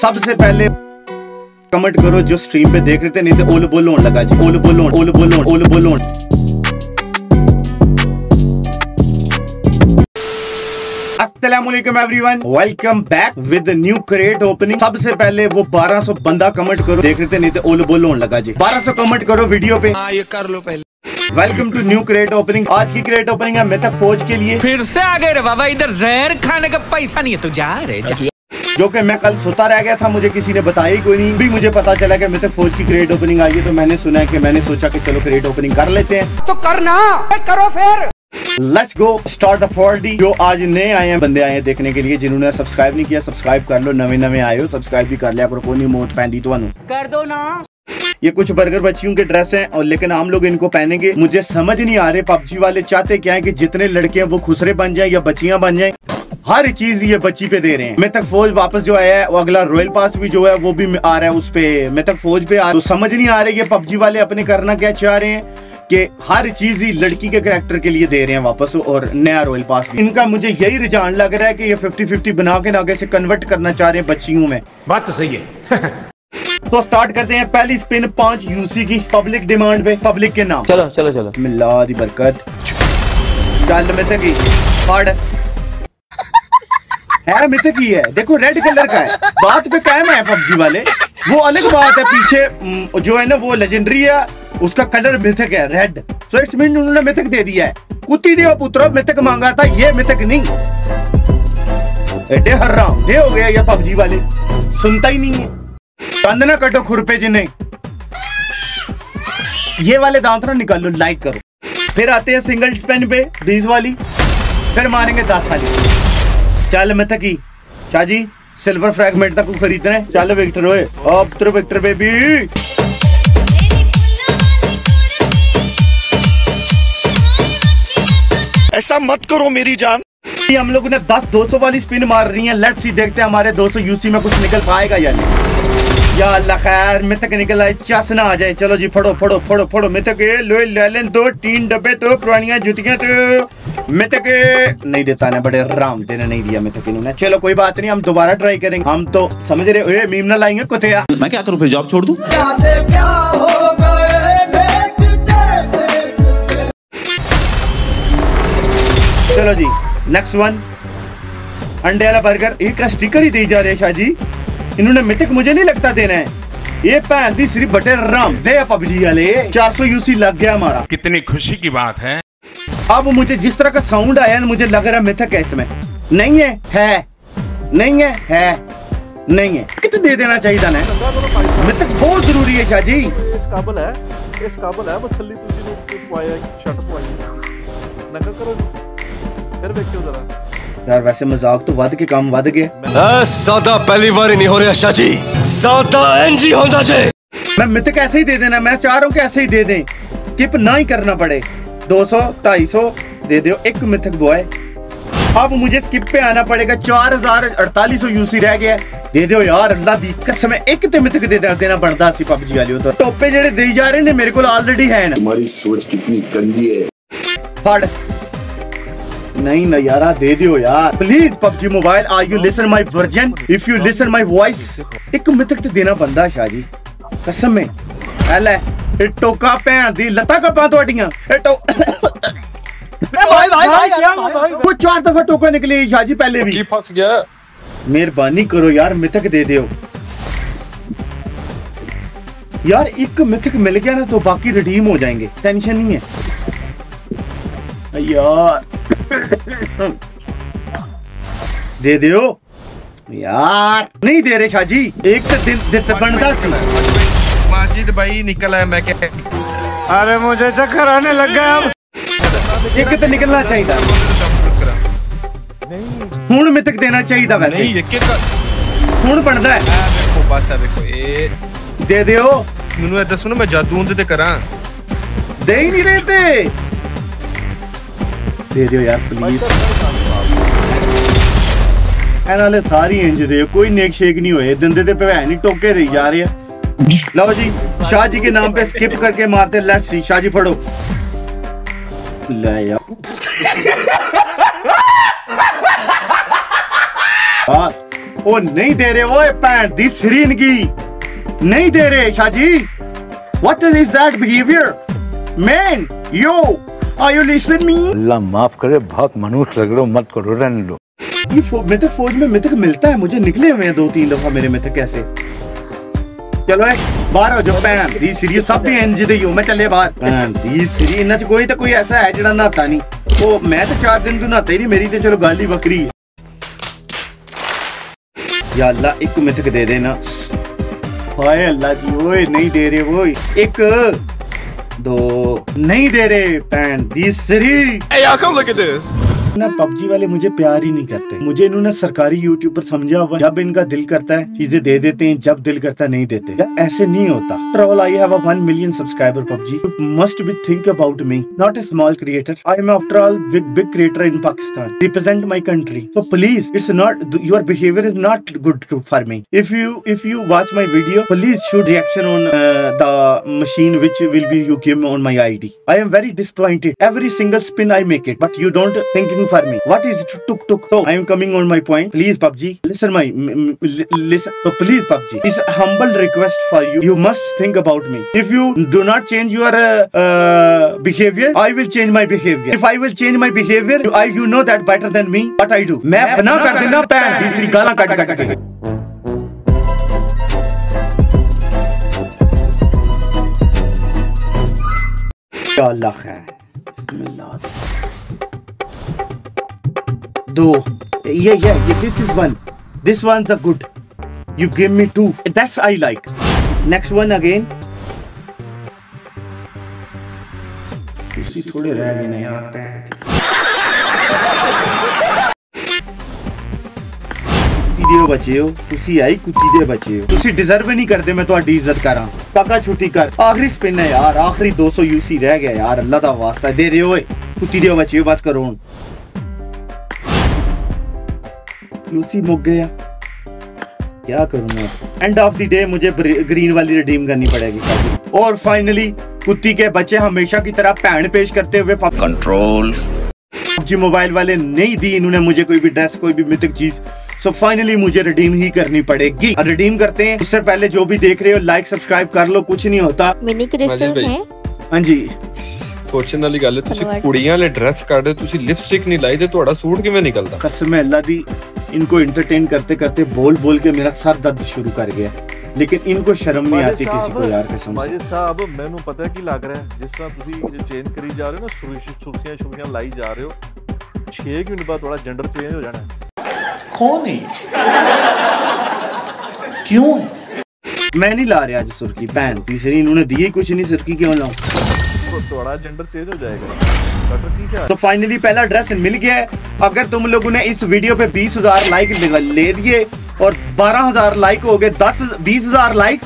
सबसे पहले कमेंट करो जो स्ट्रीम पे देख रहे थे, नहीं तो ओल बोल होने लगा जी, ओल बोल ओल बोल ओल बोल। अस्सलामुअलैकुम everyone, welcome back with new crate opening. सबसे पहले वो 1200 बंदा कमेंट करो देख रहे थे, नहीं तो ओल बोल होने लगा जी। 1200 कमेंट करो वीडियो पे। हाँ ये कर लो पहले। Welcome to new crate opening. आज की क्रेट ओपनिंग है मिथिक फोर्ज के लिए। फिर से आ गए रे बाबा, इधर जहर खाने का पैसा नहीं है तो जा रे जा। जो कि मैं कल सोता रह गया था, मुझे किसी ने बताया ही कोई नहीं। भी मुझे पता चला कि मिथिक फोर्ज की क्रेट ओपनिंग आई है, तो मैंने सुना है कि मैंने सोचा कि चलो क्रेट ओपनिंग कर लेते हैं। तो करना करो फिर। Let's go start the party. जो आज नए आए हैं बंदे आए हैं देखने के लिए, जिन्होंने सब्सक्राइब नहीं किया सब्सक्राइब कर लो। नवे नवे आए हो सब्सक्राइब भी कर लिया करो, कोई नहीं मौत पैंदी तो कर दो ना। ये कुछ बर्गर बच्चियों के ड्रेस हैं और लेकिन हम लोग इनको पहनेंगे। मुझे समझ नहीं आ रहे पबजी वाले चाहते क्या है कि जितने लड़के हैं वो खुसरे बन जाएं या बच्चियां बन जाएं। हर चीज ये बच्ची पे दे रहे हैं। मिथिक फोर्ज वापस जो आया है, वो अगला रॉयल पास भी जो है वो भी आ रहा है उस पे मिथिक फोर्ज पे। तो समझ नहीं आ रही ये पबजी वाले अपने करना क्या चाह रहे हैं कि हर चीज ही लड़की के कैरेक्टर के लिए दे रहे हैं वापस, और नया रॉयल पास इनका। मुझे यही रुझान लग रहा है कि ये 50-50 बना के आगे से कन्वर्ट करना चाह रहे हैं बच्चियों में। बात तो सही है। तो स्टार्ट करते हैं पहली स्पिन 5 यूसी की पब्लिक डिमांड पे, पब्लिक के नाम। चलो चलो चलो मिला दी बरकत चल में तक है मिथिक ही है। देखो रेड कलर का है, बात पे कायम है पबजी वाले। वो अलग बात है पीछे जो है ना वो लेजेंडरी है, उसका कलर मिथिक है रेड। सो इट्स मीन उन्होंने मिथिक दे दिया है। कुत्ती देव पुत्र मिथिक मांगा था, ये मिथिक नहीं। एडे हर राम दे हो गया ये पबजी वाले, सुनता ही नहीं है। दंद ना कटो खुरपे जिन्हें, ये वाले दांत ना निकालो। लाइक करो। फिर आते हैं सिंगल पेन पे 20 वाली, फिर मारेंगे 10 वाली। चल मिथिक ही शाहजी सिल्वर फ्रैगमेंट तक खरीदना है। चल विक्टर होए अब तेरे विक्टर बेबी। ऐसा मत करो मेरी जान। हम लोग ने 10-200 वाली स्पिन मार रही है। लेट्स सी देखते हैं हमारे 200 यूसी में कुछ निकल पाएगा या नहीं। या अल्लाह खैर मिथिक निकल आए, चस ना आ जाए। चलो जी फड़ो फड़ो फड़ो फड़ो मिथिक लो ले दो 3 डब्बे तो पुरानियां जुतियां तो मिथिक नहीं देता ना, बड़े आराम देने नहीं दिया मिथिक इन्होंने। चलो कोई बात नहीं, हम दोबारा ट्राई करेंगे। हम तो समझ रहे मीम ना लाएंगे कुतिया। मैं क्या करूँ फिर जॉब छोड़ दूँ। चलो जी नेक्स्ट वन अंडे वाला बर्गर। एक स्टिकर ही दे जा रहे शाह जी, इन्होंने मिथिक मुझे नहीं लगता देना है। ये भैन दी सिर्फ बटे राम दे पबजी वाले। 400 यूसी लग गया हमारा, कितनी खुशी की बात है। अब मुझे जिस तरह का साउंड आया ना, मुझे लग रहा है मिथिक है इसमें। नहीं है, है नहीं है, है नहीं है। कितने दे देना चाहिए था ना। मिथिक बहुत जरूरी है शाह जी। काबल है फिर यार, वैसे मजाक तो वध के काम वध गया। सादा पहली बार नहीं हो रहा शाह जी, सादा एनजी होना चाहिए। मैं मिथिक ऐसे ही दे देना, मैं चाह रहा हूँ कि ऐसे ही दे दें, स्किप ना ही करना पड़े। 200-250 दे दो एक मिथिक बॉय। अब मुझे स्किप पे आना पड़ेगा। 4048 यूसी रह गया, दे दो यार अल्लाह दी कसम। एक तो मिथिक दे देना बनता सी पबजी वाली। तो टोपे जेड़े दे जा रहे ने मेरे को ऑलरेडी है ना। तुम्हारी सोच कितनी गंदी है। फड़ नहीं ना यारा, दे दियो यार please. PUBG mobile are you listen my version if you listen my voice. एक मिथिक तो देना बनता शाह जी कसम में। पहले टोका भैन दी लता कपा थोड़िया वो 4 दफा टोका निकली शाह जी पहले भी फस गया। मेहरबानी करो यार मिथिक दे दियो यार। एक मिथिक मिल गया ना तो बाकी रिडीम हो जाएंगे, टेंशन नहीं है यार। दे दियो यार, नहीं दे रहे शाह जी। एक तो दिल बनता सी। माजिद भाई निकला है, मैं क्या अरे मुझे चक्कर आने लग गया। एक तो निकलना चाहिए नहीं, हूं मिथिक देना चाहिए वैसे हूं बनता है। देखो बस देखो ए दे दियो। मैनू दसो ना मैं जादू उंदे ते करा। दे ही नहीं रहे ते दे दियो यार प्लीज। एनाले सारी इंज दे, कोई नेक शेक नहीं होए दंदे ते भैन नहीं टोके रही जा रहे हैं। लो जी शाह जी के नाम पे स्किप करके मारते। लेट्स सी शाह जी फड़ो ले यार। ओ नहीं दे रहे वो पैंट दी सिरीन की नहीं दे रहे Shaji. What is that behavior? Man, yo, are you listening me? अल्लाह माफ करे, बहुत मनुष्य लग रहे हो, मत करो, रहने दो। ये मिथिक फोर्ज में मिथिक मिलता है मुझे, निकले हुए हैं 2-3 दफा मेरे मिथिक ऐसे। चलो बाहर हो जाओ भैन दी सीरी, सब भी एनजी दे मैं चले बाहर भैन दी सीरी। इन्हें कोई तो कोई ऐसा है जिहड़ा नहाता नहीं। ओ मैं तो 4 दिन तो नहाता ही नहीं, मेरी तो चलो गाली बकरी है। या अल्लाह एक मिथिक दे देना। हाय अल्लाह जी, ओए नहीं दे रहे वो, एक 2 नहीं दे रहे पैन तीसरी। Hey, come look at this. ना पबजी वाले मुझे प्यार ही नहीं करते, मुझे इन्होंने सरकारी यूट्यूब पर समझा हुआ, जब इनका दिल करता है चीजें दे देते हैं, जब दिल करता है नहीं देते। या ऐसे नहीं होता। Troll I have 1 million subscriber PUBG, must be think about me, not a small creator. I am after all big creator in Pakistan, represent my country. So please it's not, your behaviour is not good for me. If you watch my video please shoot reaction on the machine which will be you give on my I D. I am very disappointed, every single spin I make it, but you don't think for me what is it tuk. So I am coming on my point, please PUBG listen my listen. So please PUBG, it's a humble request for you, you must think about me. If you do not change your behavior, I will change my behavior. If I will change my behavior, you know that better than me what I do. Main fana kar dena pan isliye gala kat ya allah hai bismillah 2 yeah this is 1, this one's a good, you give me 2, that's I like. Next one again, थोड़े रह गए ना यार। दे बचे हो तुसी, आई कुत्ती दे बचे हो तुसी, डिजर्व नहीं करते मैं तुम्हारी इज्जत करा। काका छुट्टी कर, आखिरी स्पिन है यार, आखिरी 200 यूसी रह गया यार, अल्लाह दा वास्ता दे रहे हो कुत्ती दे बचे हो, बस करो। यूसी मुक गया, क्या करूँगा। एंड ऑफ द डे मुझे ग्रीन वाली रिडीम करनी पड़ेगी। और फाइनली कुत्ती के बच्चे हमेशा की तरह पैन पेश करते हुए कंट्रोल जी मोबाइल वाले नहीं दी इन्होंने मुझे कोई भी ड्रेस, कोई भी मिथिक चीज। सो फाइनली मुझे रिडीम ही करनी पड़ेगी। रिडीम करते हैं, उससे पहले जो भी देख रहे हो लाइक सब्सक्राइब कर लो, कुछ नहीं होता। मिनी क्रिस्टल है। हाँ जी, सोचने वाली गल है, तुसी कुड़ियां ले ड्रेस काट दे, तुसी लिपस्टिक नहीं लाई दे, तुहाडा सूट किवें निकलदा। कसम अल्लाह दी, इनको एंटरटेन करते करते बोल बोल के मेरा सर दर्द शुरू कर गया, लेकिन इनको शर्म नहीं आती किसी को यार कसम से। भाई साहब मैनू पता है की लग रहा है जिस तरह तुसी चेंज करी जा रहे हो ना, सुरक्षित सुरक्षित लाई जा रहे हो, 6 मिनट बाद थोड़ा जेंडर चेंज हो जाना है। कौन है, क्यों है? मैं नहीं ला रहा आज सुर्खी पैन तीसरी, इन्होंने दी कुछ नहीं, सुर्खी क्यों लाऊं, थोड़ा जेंडर चेंज हो जाएगा। तो फाइनली पहला ड्रेस मिल गया है। अगर तुम लोगों ने इस वीडियो पे 20,000 लाइक ले दिए और 12,000 लाइक हो गए, 20,000 लाइक,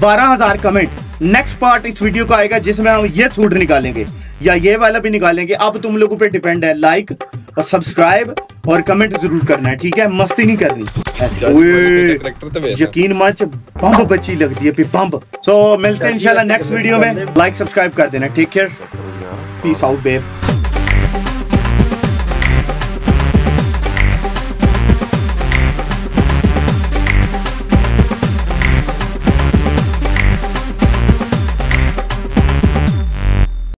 12,000 कमेंट। नेक्स्ट पार्ट इस वीडियो का आएगा जिसमें हम ये सूट निकालेंगे या ये वाला भी निकालेंगे। अब तुम लोगों पे डिपेंड है, लाइक और सब्सक्राइब और कमेंट जरूर करना है, ठीक है, मस्ती नहीं करनी। यकीन मच बम बच्ची लगती है, बम। सो मिलते हैं इंशाल्लाह नेक्स्ट वीडियो में, लाइक सब्सक्राइब कर देना। Take care, peace out babe.